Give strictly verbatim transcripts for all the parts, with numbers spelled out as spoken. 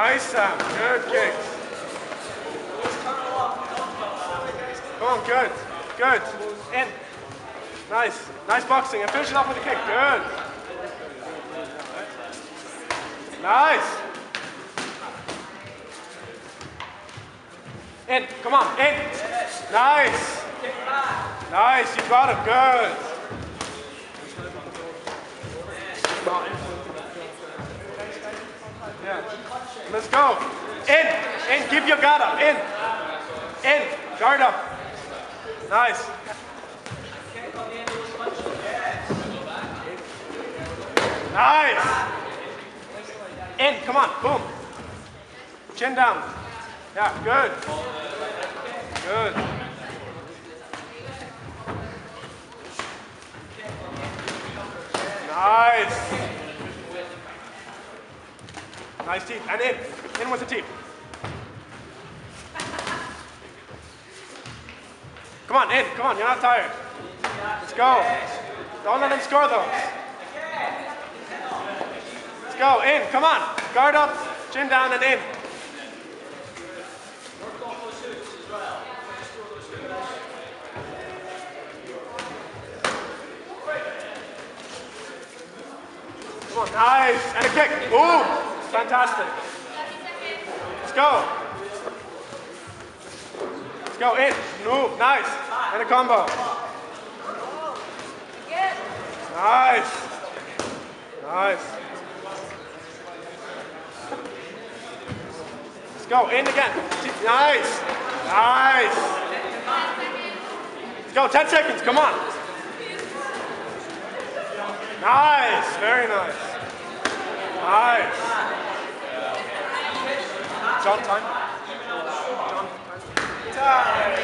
Nice, Sam. Good kicks. Come on, good. Good. In. Nice. Nice boxing. And finish it up with a kick. Good. Nice. In. Come on. In. Nice. Nice. You got it. Good. Yeah. Let's go. In. In. Give your guard up. In. In. Guard up. Nice. Nice. In. Come on. Boom. Chin down. Yeah. Good. Good. Nice. Nice teeth, and in, in with the teeth. Come on, in, come on, you're not tired. Let's go. Don't let him score those. Let's go, in, come on. Guard up, chin down, and in. Come on, nice, and a kick, ooh. Fantastic. Let's go. Let's go. In. Move. Nice. And a combo. Nice. Nice. Let's go. In again. Nice. Nice. Let's go. Ten seconds. Come on. Nice. Very nice. Nice. John, time. John, time. Time.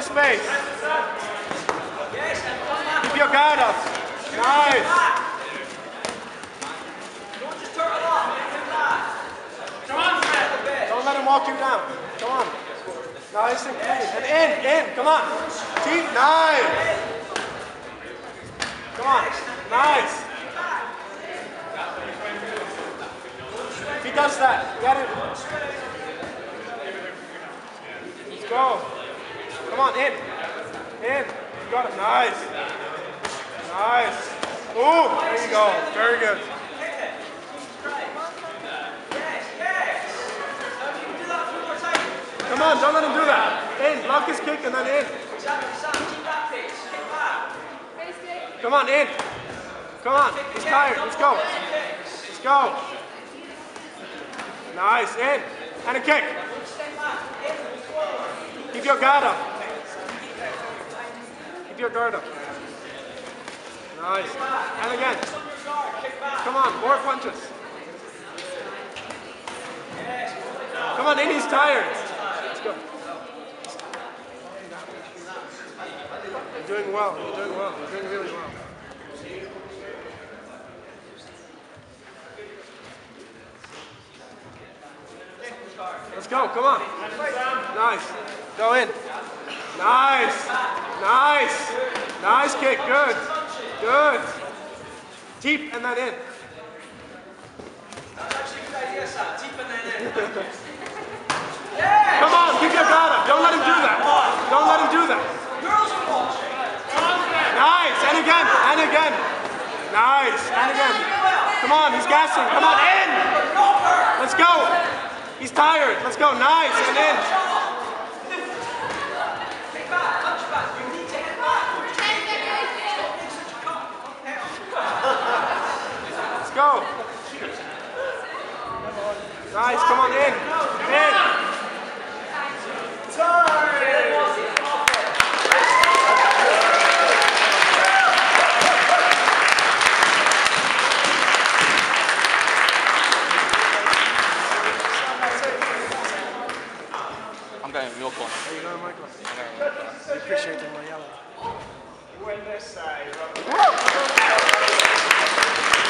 Space. Keep your guard up. Nice. Don't let him walk you down. Come on. Nice and clean. And in, in. Come on. Keep nice. Come on. Nice. If he does that, get it. Let's go. Come on, in. In. You got it. Nice. Nice. Ooh, there you go. Very good. Come on, don't let him do that. In. Block his kick and then in. Come on, in. Come on. He's tired. Let's go. Let's go. Nice. In. And a kick. Keep your guard up. Your guard up. Nice. And again. Come on, more punches. Come on, in, he's tired. Let's go. You're doing well. You're doing well. You're doing really well. Let's go. Come on. Nice. Go in. Nice, nice, nice kick, good, good. Deep and then in. That's actually a good idea, Sam. Deep and then in. Come on, keep your guard up. Don't let him do that. Don't let him do that. Girls are watching. Nice, and again, and again. Nice, and again. Come on, he's gassing. Come on, in. Let's go. He's tired. Let's go. Nice, and in. You need to hit back. ten seconds. Stop being such a cunt. Guys, come on in. In. I'm going in your corner. There you go, Michael. I appreciate it, Mariela. Buenas Aires.